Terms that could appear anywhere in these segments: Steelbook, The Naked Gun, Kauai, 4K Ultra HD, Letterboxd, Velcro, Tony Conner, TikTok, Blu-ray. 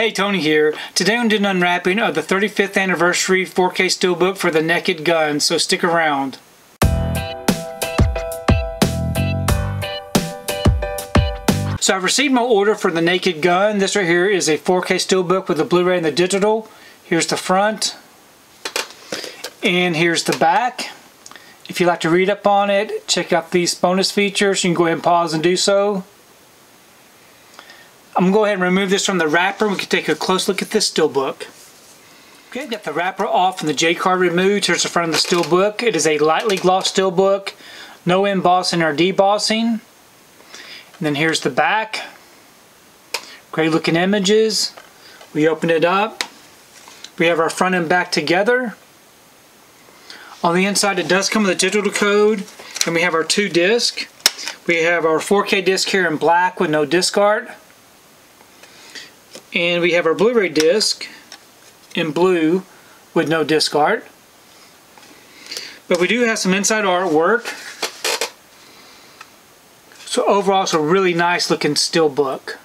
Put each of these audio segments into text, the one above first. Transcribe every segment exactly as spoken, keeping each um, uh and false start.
Hey, Tony here. Today I'm doing an unwrapping of the thirty-fifth anniversary four K Steelbook for The Naked Gun, so stick around. So I've received my order for The Naked Gun. This right here is a four K Steelbook with the Blu-ray and the digital. Here's the front. And here's the back. If you'd like to read up on it, check out these bonus features. You can go ahead and pause and do so. I'm going to go ahead and remove this from the wrapper. We can take a close look at this steelbook. Okay, got the wrapper off and the J card removed. Here's the front of the steelbook. It is a lightly glossed steelbook. No embossing or debossing. And then here's the back. Great looking images. We open it up. We have our front and back together. On the inside, it does come with a digital code. And we have our two discs. We have our four K disc here in black with no disc art. And we have our Blu-ray disc in blue with no disc art. But we do have some inside artwork. So overall, it's a really nice looking steelbook.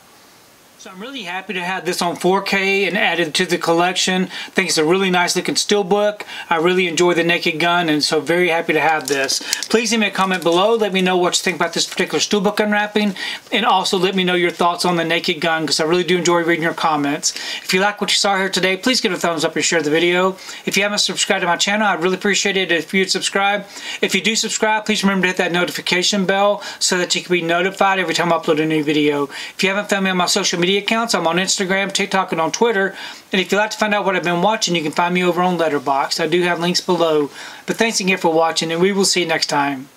So I'm really happy to have this on four K and added to the collection. I think it's a really nice looking steelbook. I really enjoy The Naked Gun and so very happy to have this. Please leave me a comment below. Let me know what you think about this particular steelbook unwrapping. And also let me know your thoughts on The Naked Gun because I really do enjoy reading your comments. If you like what you saw here today, please give it a thumbs up and share the video. If you haven't subscribed to my channel, I'd really appreciate it if you'd subscribe. If you do subscribe, please remember to hit that notification bell so that you can be notified every time I upload a new video. If you haven't found me on my social media accounts. I'm on Instagram, TikTok, and on Twitter. And if you'd like to find out what I've been watching, you can find me over on Letterboxd. I do have links below. But thanks again for watching, and we will see you next time.